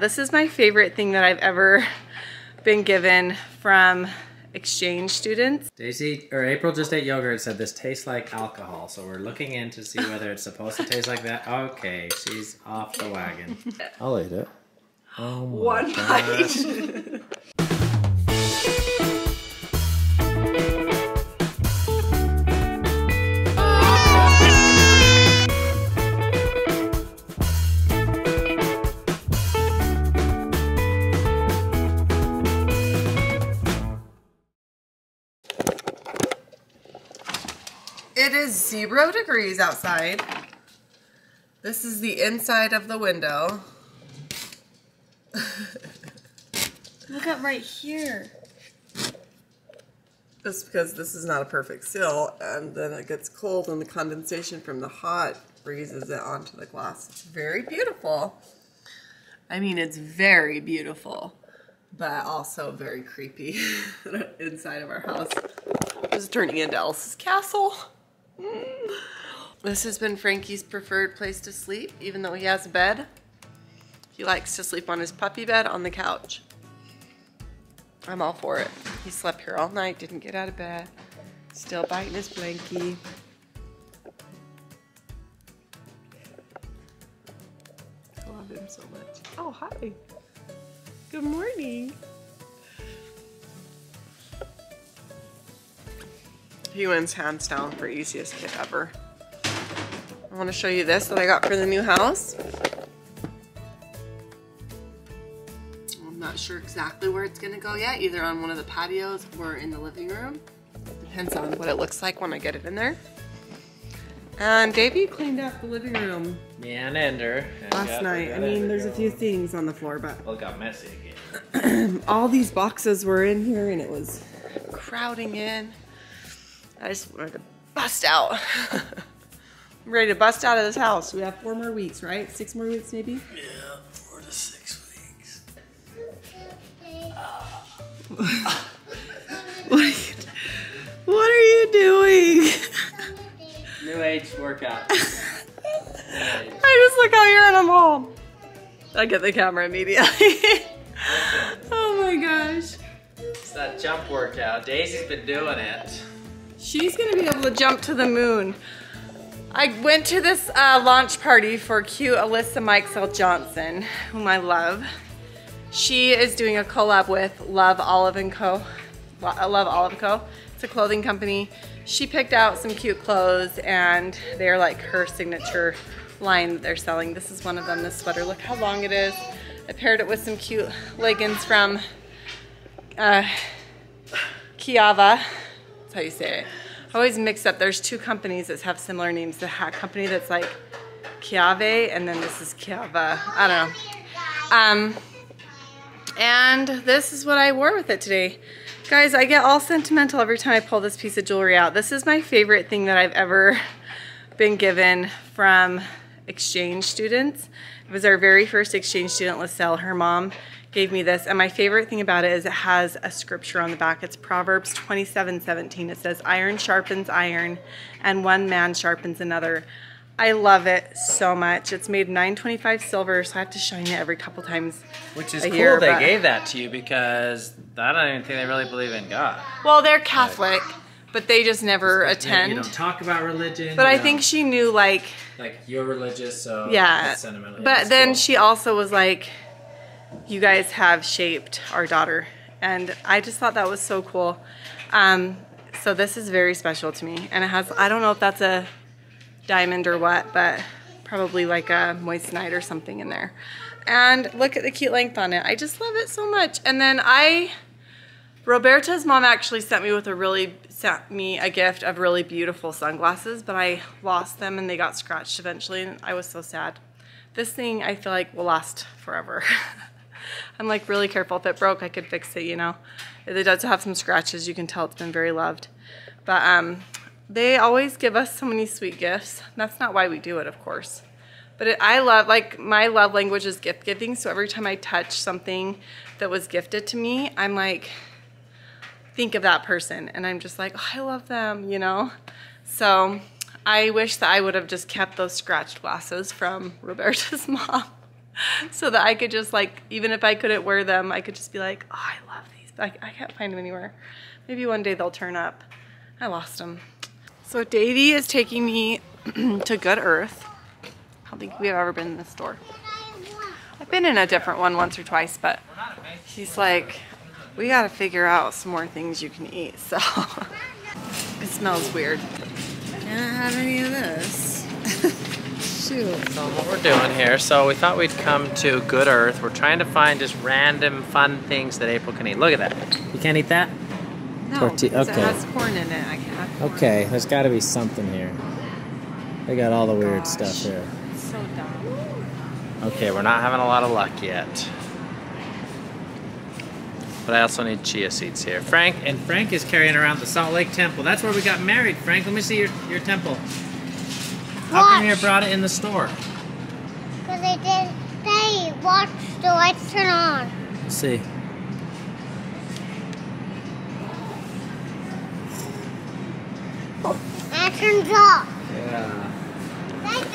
This is my favorite thing that I've ever been given from exchange students. Daisy, or April, just ate yogurt and said this tastes like alcohol, so we're looking in to see whether it's supposed to taste like that. Okay, she's off the wagon. I'll eat it. Oh my One gosh. Bite. It is 0 degrees outside. This is the inside of the window. Look up right here. Just because this is not a perfect seal, and then it gets cold and the condensation from the hot freezes it onto the glass. It's very beautiful. I mean, it's very beautiful, but also very creepy inside of our house. It's turning into Elsa's castle. This has been Frankie's preferred place to sleep, even though he has a bed. He likes to sleep on his puppy bed on the couch. I'm all for it. He slept here all night, didn't get out of bed. Still biting his blankie. I love him so much. Oh, hi. Good morning. He wins hands down for easiest kid ever. I want to show you this that I got for the new house. I'm not sure exactly where it's gonna go yet, either on one of the patios or in the living room. Depends on what it looks like when I get it in there. And Davey cleaned up the living room. Yeah, and Ender. Last night. I mean, there's a few things on the floor, but. Well, it got messy again. All these boxes were in here and it was crowding in. I just wanted to bust out. I'm ready to bust out of this house. We have 4 more weeks, right? 6 more weeks maybe? Yeah, 4 to 6 weeks. What are you doing? New age workout. New age. I just look out here and I'm home. I get the camera immediately. Oh my gosh. It's that jump workout. Daisy's been doing it. She's gonna be able to jump to the moon. I went to this launch party for cute Alyssa Mikesell Johnson, whom I love. She is doing a collab with Love Olive and Co. Love Olive Co. It's a clothing company. She picked out some cute clothes and they're like her signature line that they're selling. This is one of them, this sweater. Look how long it is. I paired it with some cute leggings from Kiava. How you say it. I always mix up, there's 2 companies that have similar names. The hat company that's like Kiave, and then this is Kiava. I don't know. And this is what I wore with it today. Guys, I get all sentimental every time I pull this piece of jewelry out. This is my favorite thing that I've ever been given from exchange students. It was our very first exchange student, LaSalle. Her mom gave me this, and my favorite thing about it is it has a scripture on the back. It's Proverbs 27:17. It says, iron sharpens iron, and one man sharpens another. I love it so much. It's made 925 silver, so I have to shine it every couple times Which is cool year, they gave that to you because I don't even think they really believe in God. Well, they're Catholic, but they just never attend. You don't talk about religion. But I think she knew like you're religious, so yeah. But then cool. She also was like, you guys have shaped our daughter, and I just thought that was so cool. So this is very special to me, and it has, I don't know if that's a diamond or what, but probably like a moissanite or something in there. And look at the cute length on it. I just love it so much. And then Roberta's mom actually sent me a gift of really beautiful sunglasses, but I lost them and they got scratched eventually, and I was so sad. This thing I feel like will last forever. I'm like really careful. If it broke, I could fix it, you know. It does have some scratches. You can tell it's been very loved. But they always give us so many sweet gifts. That's not why we do it, of course. But I love, like, my love language is gift giving. So every time I touch something that was gifted to me, I'm like, think of that person. And I'm just like, oh, I love them, you know. So I wish that I would have just kept those scratched glasses from Roberta's mom. so that I could just like, even if I couldn't wear them, I could just be like, oh, I love these. I can't find them anywhere. Maybe one day they'll turn up. I lost them. So Davey is taking me to Good Earth. I don't think we've ever been in this store. I've been in a different one once or twice, but he's like, we gotta figure out some more things you can eat, so. It smells weird. I don't have any of this. Shoot. So what we're doing here, so we thought we'd come to Good Earth. We're trying to find just random fun things that April can eat. Look at that. You can't eat that? No, because it has corn in it. I can't have corn. Okay, there's gotta be something here. They got all the weird stuff here. It's so dumb. Okay, we're not having a lot of luck yet. But I also need chia seeds here. Frank is carrying around the Salt Lake Temple. That's where we got married, Frank. Let me see your temple. How come you brought it in the store? Because I did. Daddy, watch the lights turn on. Let's see. That turns off. Yeah.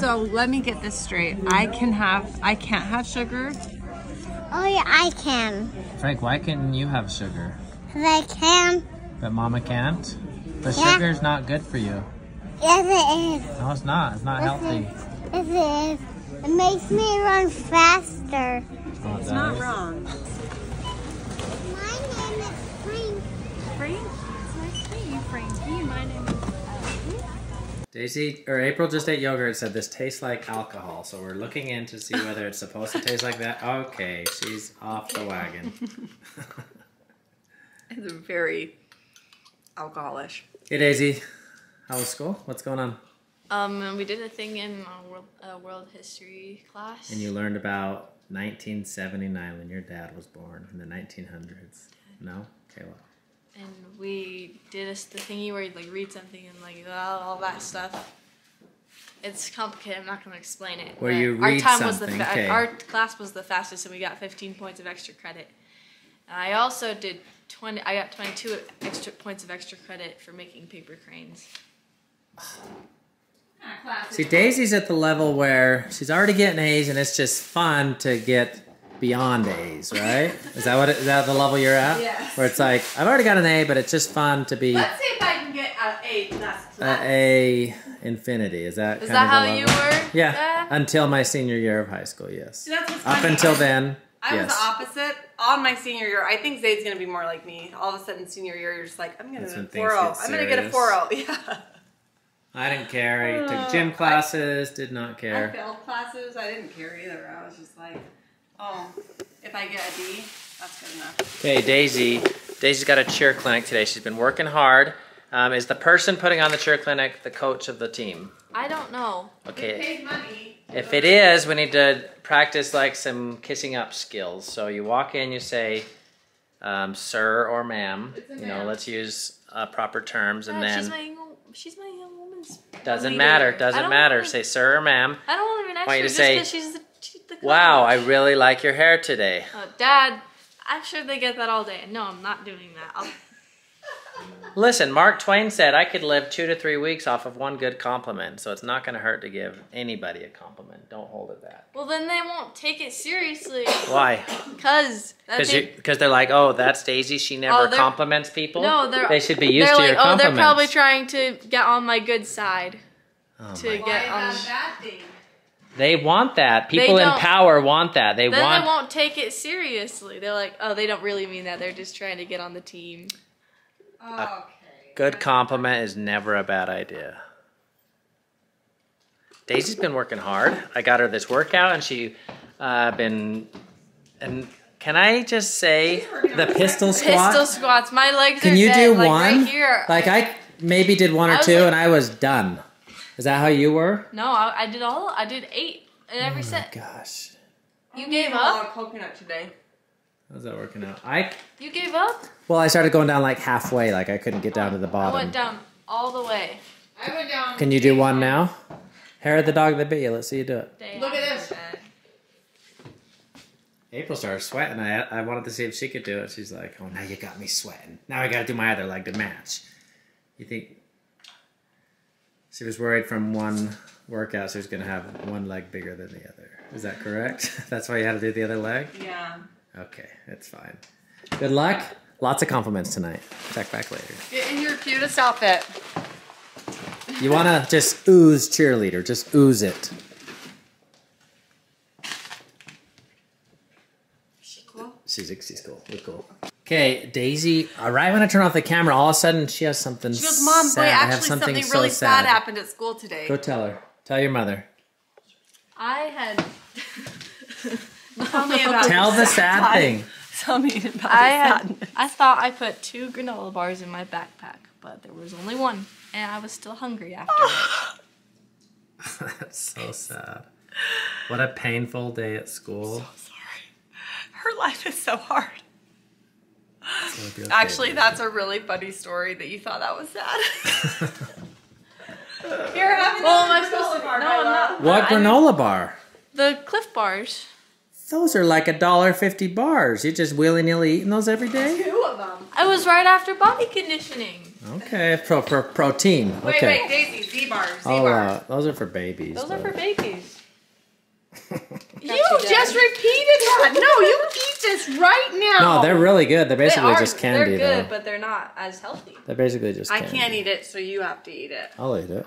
So let me get this straight. I can't have sugar. Oh yeah, I can. Frank, why can't you have sugar? Because I can. But Mama can't? But yeah. Sugar's not good for you. Yes, it is. No, it's not. It's not healthy. Yes, it is. It makes me run faster. Oh, it's not wrong. My name is Frank. Frank? It's nice to meet you, Frankie. My name is Daisy, or April just ate yogurt and said this tastes like alcohol, so we're looking in to see whether it's supposed to taste like that. Okay, she's off the wagon. It's very alcoholish. Hey Daisy, how was school? What's going on? We did a thing in world history class. And you learned about 1979 when your dad was born, in the 1900s. No? Okay, well. And we did the thingy where you like read something and like all that stuff. It's complicated. I'm not going to explain it. Where you read our class was the fastest, and we got 15 points of extra credit. I also did 20. I got 22 extra points of extra credit for making paper cranes. See, Daisy's at the level where she's already getting A's, and it's just fun to get beyond A's, right? Is that the level you're at? Yes. Where it's like, I've already got an A, but it's just fun to be... Let's see if I can get an A plus. An A infinity. Is that kind of how you were? Yeah. Until my senior year of high school, yes. See, that's what's funny. Up until then, I was the opposite. On my senior year, I think Zade's going to be more like me. All of a sudden, senior year, you're just like, I'm going to get a 4.0. I'm going to get a 4.0. Yeah. I didn't care. I took gym classes, did not care. I failed classes. I didn't care either. I was just like... Oh, if I get a D, that's good enough. Hey, Daisy. Daisy's got a cheer clinic today. She's been working hard. Is the person putting on the cheer clinic the coach of the team? I don't know. Okay. They paid money. If it is, we need to practice like some kissing up skills. So you walk in, you say, sir or ma'am. You know, let's use proper terms, and then... She's my young woman's doesn't matter. Doesn't matter. Really... Say sir or ma'am. I don't want to even actually just because she's... Wow, I really like your hair today. Oh, Dad, I'm sure they get that all day. No, I'm not doing that. Listen, Mark Twain said I could live 2 to 3 weeks off of one good compliment, so it's not going to hurt to give anybody a compliment. Don't hold it back. Well, then they won't take it seriously. Why? Because they're like, oh, that's Daisy. She never compliments people. No, they should be used to like, your compliments. Oh, they're probably trying to get on my good side. Oh, to get on that thing. They want that. People in power want that. They won't take it seriously. They're like, oh, they don't really mean that. They're just trying to get on the team. Okay. A good compliment is never a bad idea. Daisy's been working hard. I got her this workout, and she and can I just say the pistol squat? Pistol squats. My legs are dead. Can you do like one? Right here. Like I maybe did one or two, like, and I was done. Is that how you were? No, I did all. I did 8 in every set. Gosh. You gave up? A lot of coconut today. How's that working out? You gave up? Well, I started going down like halfway. Like I couldn't get down to the bottom. I went down all the way. I went down. Can you do one now? Hair of the dog that bit you. Let's see you do it. Look at this. April started sweating. I wanted to see if she could do it. She's like, oh, now you got me sweating. Now I got to do my other leg to match. You think... She was worried from one workout she was going to have one leg bigger than the other. Is that correct? That's why you had to do the other leg? Yeah. Okay, that's fine. Good luck. Lots of compliments tonight. Check back later. Get in your cutest outfit. You want to just ooze cheerleader. Just ooze it. She's cool. We're cool. Okay, Daisy, right when I turn off the camera, all of a sudden she has something sad. She goes, Mom, sad. Wait, actually something really so sad happened at school today. Go tell her. Tell your mother. I had... Tell me about tell the sad thing. Tell me about I thought I put 2 granola bars in my backpack, but there was only one, and I was still hungry after. That's so sad. What a painful day at school. I'm so sorry. Her life is so hard. Okay, actually, that's a really funny story that you thought that was sad. You're having a granola bar. No, I'm not. What granola bar? The Clif Bars. Those are like $1.50 bars. You're just willy-nilly eating those every day? 2 of them. I was right after body conditioning. Okay, protein. Wait, okay. Wait, Daisy, Z-bars, Z-bars. Oh, those are for babies. Those are for babies. You just repeated that. No, you eat this right now. No, they're really good. They're basically just candy. They're good, but they're not as healthy. They're basically just candy. I can't eat it, so you have to eat it. I'll eat it.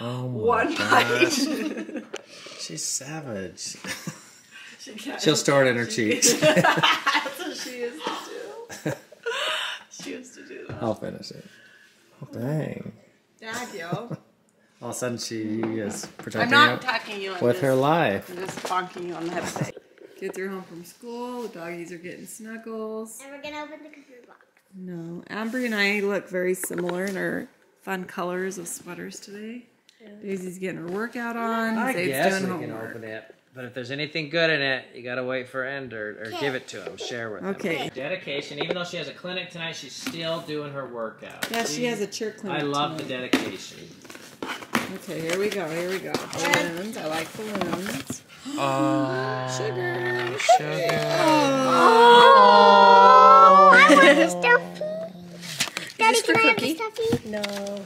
Oh my gosh. She's savage. She'll store it in her cheeks. That's what she used to do. She used to do that. I'll finish it. Oh, dang. Dad, yo. All of a sudden, she is protecting you with her life. I'm just bonking you on the head today. Kids are home from school. The doggies are getting snuggles. And we're going to open the computer box. No. Ambree and I look very similar in our fun colors of sweaters today. Yeah. Daisy's getting her workout on. I guess we can open it. But if there's anything good in it, you gotta wait for Ender or give it to him. Share with him. Okay. Dedication. Even though she has a clinic tonight, she's still doing her workout. Yeah, she has a cheer clinic. I love the dedication. Okay, here we go. Here we go. Balloons. I like balloons. Oh, sugar. Sugar. Oh. I want the stuffy. Daddy, can I have the stuffy? No.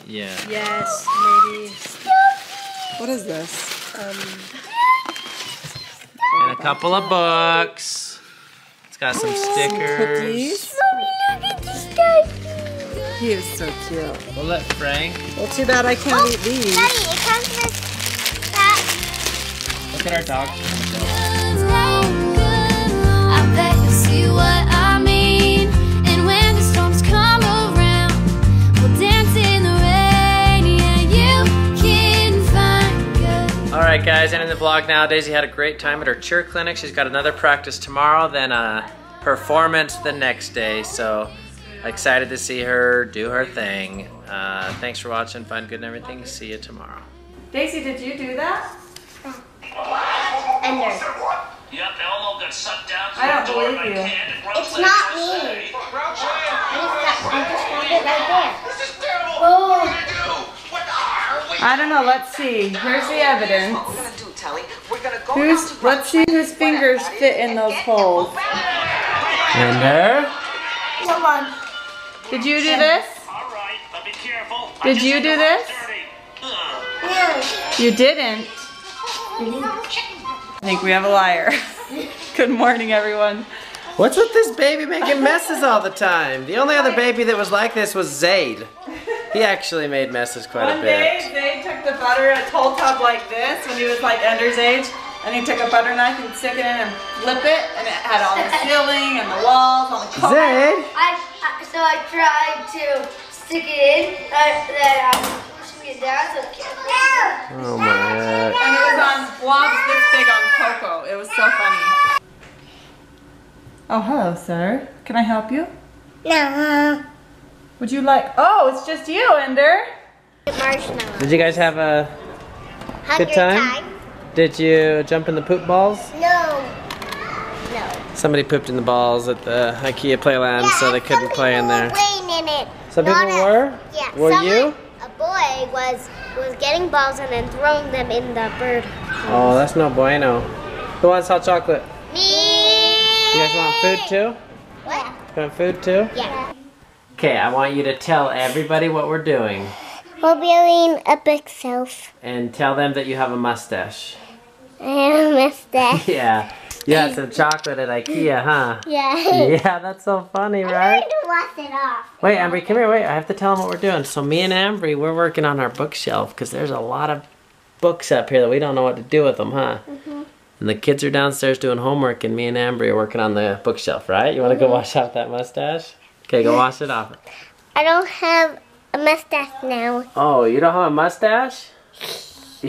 Yeah. Yes, maybe. Stuffy. What is this? And a couple of books. It's got some stickers. Cookies. Mommy, look at this stuff. He is so cute. We'll let Frank. Well, too bad I can't eat these. Daddy, it comes with that. Look at our dog. I bet you'll see what I mean. And when the storms come around, we'll dance in the rain. Yeah, you can find good. All right, guys, ending the vlog now. Daisy had a great time at her cheer clinic. She's got another practice tomorrow, then a performance the next day. So excited to see her do her thing. Thanks for watching. Find good and everything. See you tomorrow. Daisy, did you do that? Ender. Yep, Elmo got sucked down. I don't believe you. It's not me. I'm just gonna get right there. This is terrible. What do we do? What are we? I don't know. Let's see. Here's the evidence. We're gonna go let's see whose fingers fit in those holes. Ender? Come on. Did you do this? All right, but be careful. Did you do this? No. You didn't. I think we have a liar. Good morning, everyone. What's with this baby making messes all the time? The only other baby that was like this was Zade. He actually made messes quite a bit. One day, Zade took the butter at a toll tub like this when he was like Ender's age, and he took a butter knife and stick it in and flip it, and it had on the ceiling and the walls, on the carpet. Zade? So I tried to stick it in, then I pushed me down so it can't fit. Oh my God. And it was on blobs this big on Coco. It was so funny. Oh, hello, sir. Can I help you? No. Would you like, it's just you, Ender. Marshmallow. Did you guys have a good time? Did you jump in the poop balls? No. No. Somebody pooped in the balls at the IKEA playland, so they couldn't play in there. In it. Some people were? Yeah. Were you? A boy was getting balls and then throwing them in the bird. Oh, that's no bueno. Who wants hot chocolate? Me! You guys want food too? What? You want food too? Yeah. Okay, I want you to tell everybody what we're doing. We're building a big self. And tell them that you have a mustache. I missed that. Yeah. Yeah, some chocolate at IKEA, huh? Yeah. Yeah, that's so funny, right? I to wash it off. Wait, Ambree, come here, wait. I have to tell them what we're doing. So me and Ambree, we're working on our bookshelf because there's a lot of books up here that we don't know what to do with them, huh? Mm-hmm. And the kids are downstairs doing homework and me and Ambree are working on the bookshelf, right? You want to go wash off that mustache? Okay, go wash it off. I don't have a mustache now. Oh, you don't have a mustache?